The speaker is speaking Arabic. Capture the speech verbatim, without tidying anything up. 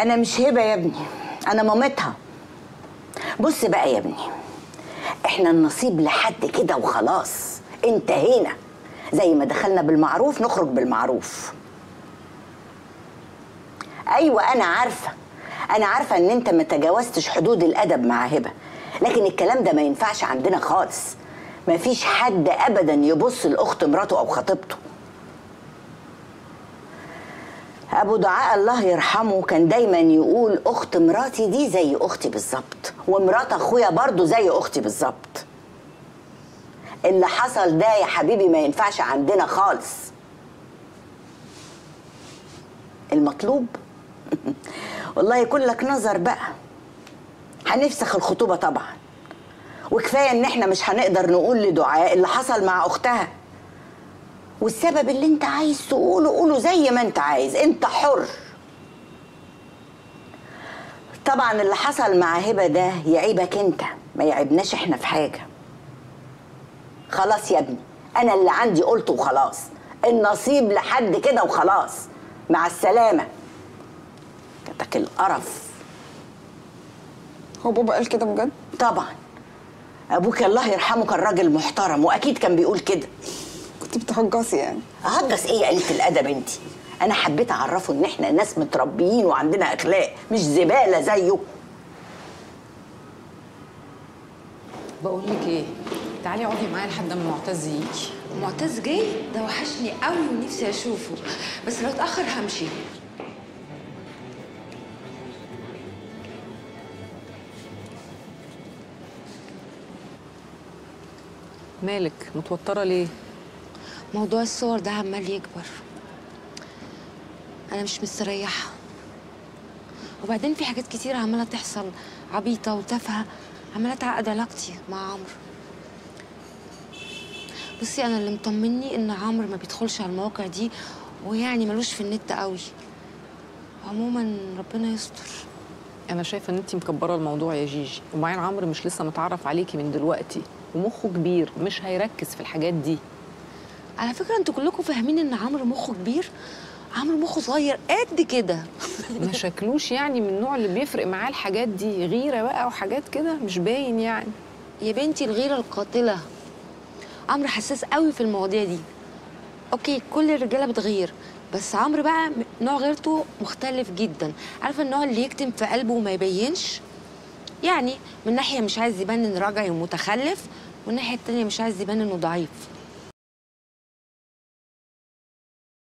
انا مش هبه يا ابني، انا مامتها. بص بقى يا ابني، احنا النصيب لحد كده وخلاص، انتهينا. زي ما دخلنا بالمعروف نخرج بالمعروف. ايوه انا عارفه، انا عارفه ان انت ما تجاوزتش حدود الادب مع هبه، لكن الكلام ده ما ينفعش عندنا خالص. ما فيش حد ابدا يبص لاخت مراته او خطيبته. ابو دعاء الله يرحمه كان دايما يقول اخت مراتي دي زي اختي بالظبط، ومرات اخويا برضو زي اختي بالظبط. اللي حصل ده يا حبيبي ما ينفعش عندنا خالص. المطلوب والله يكون لك نظر بقى. هنفسخ الخطوبه طبعا، وكفايه ان احنا مش هنقدر نقول لدعاء اللي حصل مع اختها، والسبب اللي انت عايز تقوله قوله زي ما انت عايز، انت حر. طبعا اللي حصل مع هبه ده يعيبك انت، ما يعيبناش احنا في حاجه. خلاص يا ابني، انا اللي عندي قلته وخلاص، النصيب لحد كده وخلاص، مع السلامه. جاتك القرف. هو بابا قال كده بجد؟ طبعا، ابوك الله يرحمه كان راجل محترم واكيد كان بيقول كده. كنت بتهجصي يعني؟ هجص ايه يا قليله الادب انت؟ انا حبيت اعرفه ان احنا ناس متربيين وعندنا اخلاق، مش زباله زيه. بقول لك ايه؟ تعالي اقعدي معايا لحد ما معتز يجي. معتز جاي؟ ده وحشني قوي ونفسي اشوفه، بس لو اتاخر همشي. مالك متوترة ليه؟ موضوع الصور ده عمال يكبر، أنا مش مستريحة. وبعدين في حاجات كتير عمالة تحصل عبيطة وتافهة، عمالة تعقد علاقتي مع عمرو. بصي أنا اللي مطمني إن عمرو ما بيدخلش على المواقع دي، ويعني ملوش في النت قوي. عموما ربنا يستر. أنا شايفة إن أنتي مكبرة الموضوع يا جيجي، وبعدين عمرو مش لسه متعرف عليكي من دلوقتي، ومخه كبير مش هيركز في الحاجات دي. على فكره انتوا كلكم فاهمين ان عمرو مخه كبير، عمرو مخه صغير قد كده. ما شكلوش يعني من النوع اللي بيفرق معاه الحاجات دي، غيره بقى وحاجات كده مش باين يعني. يا بنتي الغيره القاتله. عمرو حساس قوي في المواضيع دي. اوكي كل الرجاله بتغير، بس عمرو بقى نوع غيرته مختلف جدا. عارفه النوع اللي يكتم في قلبه وما يبينش؟ يعني من ناحيه مش عايز يبان انه راجع ومتخلف، والناحيه التانيه مش عايز يبان انه ضعيف.